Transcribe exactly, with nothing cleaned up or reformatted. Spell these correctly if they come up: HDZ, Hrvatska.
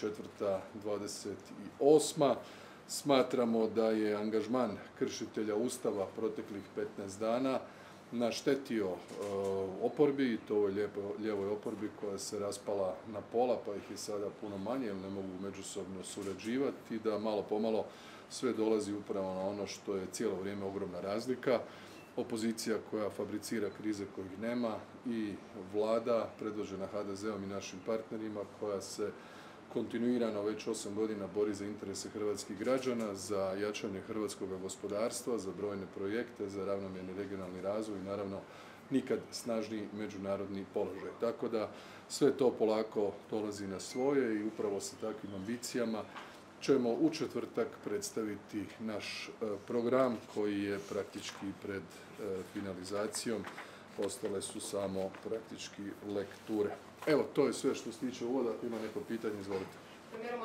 dvadeset četvrta dvadeset osma Smatramo da je angažman kršitelja Ustava proteklih petnaest dana naštetio oporbi, i to ovoj lijevoj oporbi koja se raspala na pola, pa ih je sada puno manje jer ne mogu međusobno surađivati, da malo pomalo sve dolazi upravo na ono što je cijelo vrijeme ogromna razlika. Opozicija koja fabricira krize kojih nema i vlada predvođena ha de zeom i našim partnerima koja se kontinuirano već osam godina bori za interese hrvatskih građana, za jačanje hrvatskog gospodarstva, za brojne projekte, za ravnomjerni regionalni razvoj i naravno nikad snažniji međunarodni položaj. Tako da sve to polako dolazi na svoje i upravo sa takvim ambicijama ćemo u četvrtak predstaviti naš program koji je praktički pred finalizacijom. Ostale su samo praktički lekture. Evo, to je sve što se tiče uvoda. Ako ima neko pitanje, izvolite.